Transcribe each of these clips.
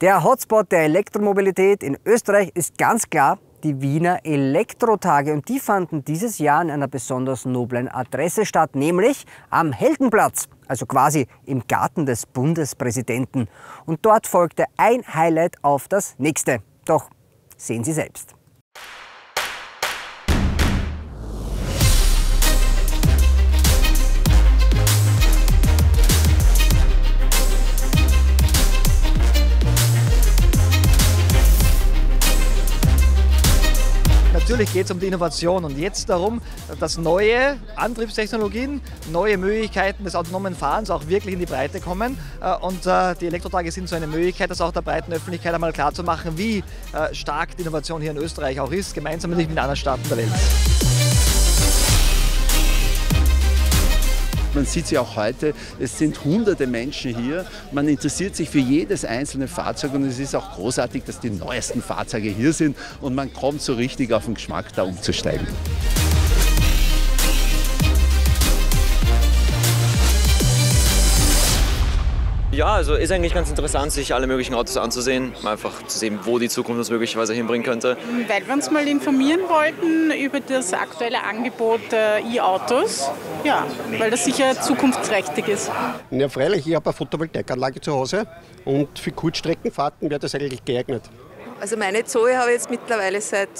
Der Hotspot der Elektromobilität in Österreich ist ganz klar die Wiener Elektrotage. Und die fanden dieses Jahr an einer besonders noblen Adresse statt, nämlich am Heldenplatz, also quasi im Garten des Bundespräsidenten. Und dort folgte ein Highlight auf das nächste. Doch sehen Sie selbst. Natürlich geht es um die Innovation und jetzt darum, dass neue Antriebstechnologien, neue Möglichkeiten des autonomen Fahrens auch wirklich in die Breite kommen. Und die Elektrotage sind so eine Möglichkeit, das auch der breiten Öffentlichkeit einmal klarzumachen, wie stark die Innovation hier in Österreich auch ist, gemeinsam mit anderen Staaten der Welt. Man sieht sie auch heute, es sind hunderte Menschen hier, man interessiert sich für jedes einzelne Fahrzeug und es ist auch großartig, dass die neuesten Fahrzeuge hier sind und man kommt so richtig auf den Geschmack, da umzusteigen. Ja, also ist eigentlich ganz interessant, sich alle möglichen Autos anzusehen, mal einfach zu sehen, wo die Zukunft uns möglicherweise hinbringen könnte. Weil wir uns mal informieren wollten über das aktuelle Angebot der E-Autos, ja, weil das sicher zukunftsträchtig ist. Ja, freilich, ich habe eine Photovoltaikanlage zu Hause und für Kurzstreckenfahrten wäre das eigentlich geeignet. Also meine Zoe habe ich jetzt mittlerweile seit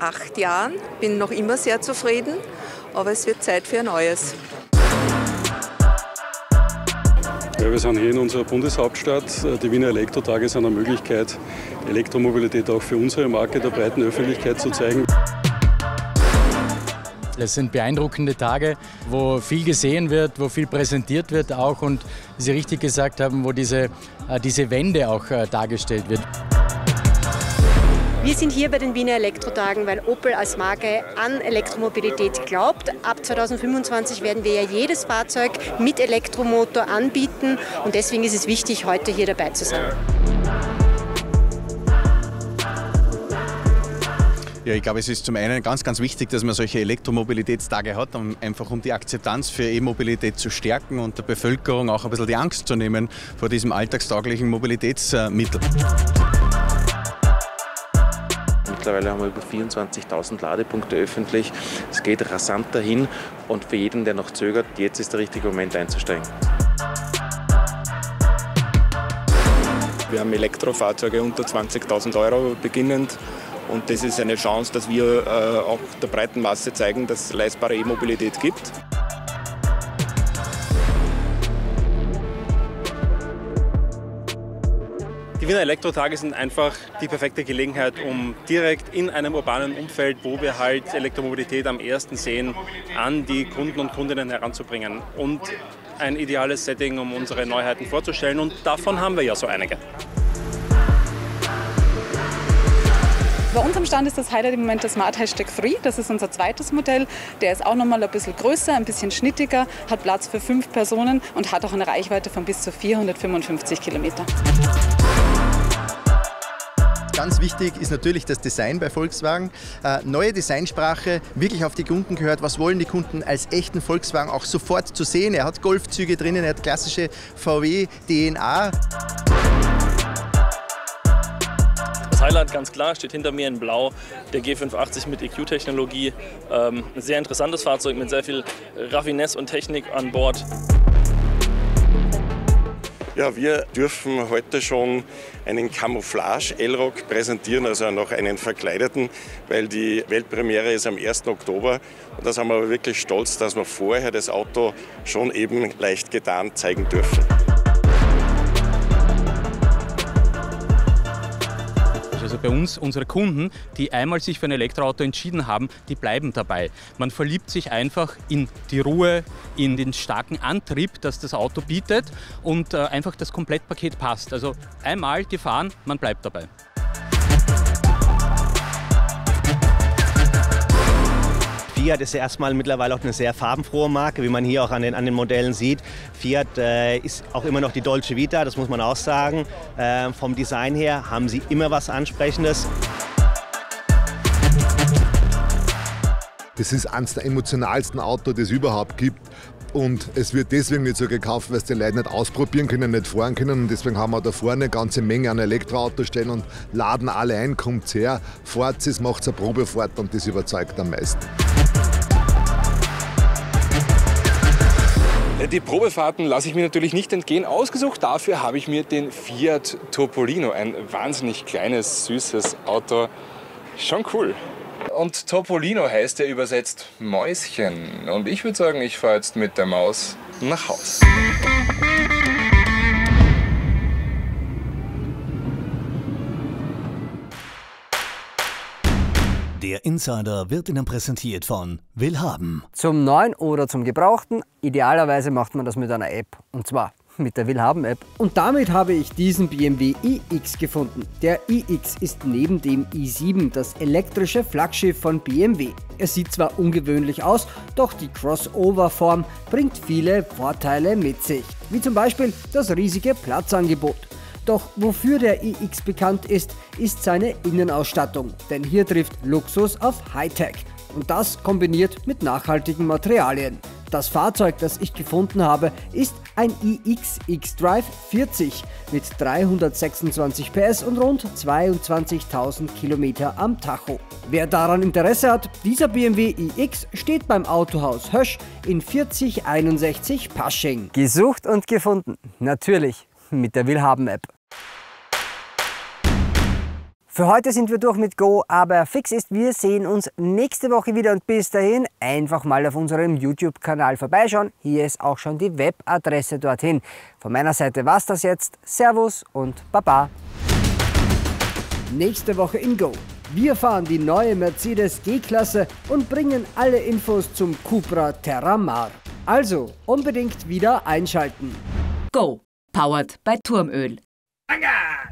8 Jahren, bin noch immer sehr zufrieden, aber es wird Zeit für ein neues. Ja, wir sind hier in unserer Bundeshauptstadt. Die Wiener Elektrotage sind eine Möglichkeit, Elektromobilität auch für unsere Marke der breiten Öffentlichkeit zu zeigen. Es sind beeindruckende Tage, wo viel gesehen wird, wo viel präsentiert wird auch und, wie Sie richtig gesagt haben, wo diese Wende auch dargestellt wird. Wir sind hier bei den Wiener Elektrotagen, weil Opel als Marke an Elektromobilität glaubt. Ab 2025 werden wir ja jedes Fahrzeug mit Elektromotor anbieten und deswegen ist es wichtig, heute hier dabei zu sein. Ja, ich glaube, es ist zum einen ganz, ganz wichtig, dass man solche Elektromobilitätstage hat, um einfach die Akzeptanz für E-Mobilität zu stärken und der Bevölkerung auch ein bisschen die Angst zu nehmen vor diesem alltagstauglichen Mobilitätsmittel. Mittlerweile haben wir über 24.000 Ladepunkte öffentlich. Es geht rasant dahin und für jeden, der noch zögert, jetzt ist der richtige Moment einzusteigen. Wir haben Elektrofahrzeuge unter 20.000 € beginnend und das ist eine Chance, dass wir auch der breiten Masse zeigen, dass es leistbare E-Mobilität gibt. Die Wiener Elektrotage sind einfach die perfekte Gelegenheit, um direkt in einem urbanen Umfeld, wo wir halt Elektromobilität am ersten sehen, an die Kunden und Kundinnen heranzubringen. Und ein ideales Setting, um unsere Neuheiten vorzustellen. Und davon haben wir ja so einige. Bei uns am Stand ist das Highlight im Moment der Smart Hashtag 3. Das ist unser zweites Modell. Der ist auch noch mal ein bisschen größer, ein bisschen schnittiger, hat Platz für 5 Personen und hat auch eine Reichweite von bis zu 455 Kilometer. Ganz wichtig ist natürlich das Design bei Volkswagen. Neue Designsprache, wirklich auf die Kunden gehört. Was wollen die Kunden als echten Volkswagen auch sofort zu sehen? Er hat Golfzüge drinnen, er hat klassische VW-DNA. Das Highlight ganz klar steht hinter mir in Blau, der G85 mit EQ-Technologie. Ein sehr interessantes Fahrzeug mit sehr viel Raffinesse und Technik an Bord. Ja, wir dürfen heute schon einen Camouflage-Elrock präsentieren, also noch einen verkleideten, weil die Weltpremiere ist am 1. Oktober. Und da sind wir aber wirklich stolz, dass wir vorher das Auto schon eben leicht getarnt zeigen dürfen. Also bei uns, unsere Kunden, die einmal sich für ein Elektroauto entschieden haben, die bleiben dabei. Man verliebt sich einfach in die Ruhe, in den starken Antrieb, dass das Auto bietet und einfach das Komplettpaket passt. Also einmal gefahren, man bleibt dabei. Fiat ist ja erstmal mittlerweile auch eine sehr farbenfrohe Marke, wie man hier auch an den Modellen sieht. Fiat ist auch immer noch die Dolce Vita, das muss man auch sagen. Vom Design her haben sie immer was Ansprechendes. Das ist eines der emotionalsten Autos, das es überhaupt gibt. Und es wird deswegen nicht so gekauft, weil es die Leute nicht ausprobieren können, nicht fahren können. Und deswegen haben wir da vorne eine ganze Menge an Elektroautos stehen und laden alle ein, kommt's her, fahrt es, macht eine Probefahrt und das überzeugt am meisten. Die Probefahrten lasse ich mir natürlich nicht entgehen. Ausgesucht dafür habe ich mir den Fiat Topolino, ein wahnsinnig kleines, süßes Auto. Schon cool. Und Topolino heißt ja übersetzt Mäuschen. Und ich würde sagen, ich fahre jetzt mit der Maus nach Haus. Der Insider wird Ihnen präsentiert von Willhaben. Zum neuen oder zum gebrauchten. Idealerweise macht man das mit einer App. Und zwar mit der Willhaben-App. Und damit habe ich diesen BMW iX gefunden. Der iX ist neben dem i7 das elektrische Flaggschiff von BMW. Er sieht zwar ungewöhnlich aus, doch die Crossover-Form bringt viele Vorteile mit sich. Wie zum Beispiel das riesige Platzangebot. Doch wofür der iX bekannt ist, ist seine Innenausstattung. Denn hier trifft Luxus auf Hightech. Und das kombiniert mit nachhaltigen Materialien. Das Fahrzeug, das ich gefunden habe, ist ein iX xDrive 40 mit 326 PS und rund 22.000 Kilometer am Tacho. Wer daran Interesse hat, dieser BMW iX steht beim Autohaus Hösch in 4061 Pasching. Gesucht und gefunden, natürlich mit der Willhaben-App. Für heute sind wir durch mit Go, aber fix ist, wir sehen uns nächste Woche wieder und bis dahin einfach mal auf unserem YouTube-Kanal vorbeischauen. Hier ist auch schon die Webadresse dorthin. Von meiner Seite war's das jetzt. Servus und Baba. Nächste Woche in Go. Wir fahren die neue Mercedes G-Klasse und bringen alle Infos zum Cupra Terramar. Also unbedingt wieder einschalten. Go, powered by Turmöl. Anger!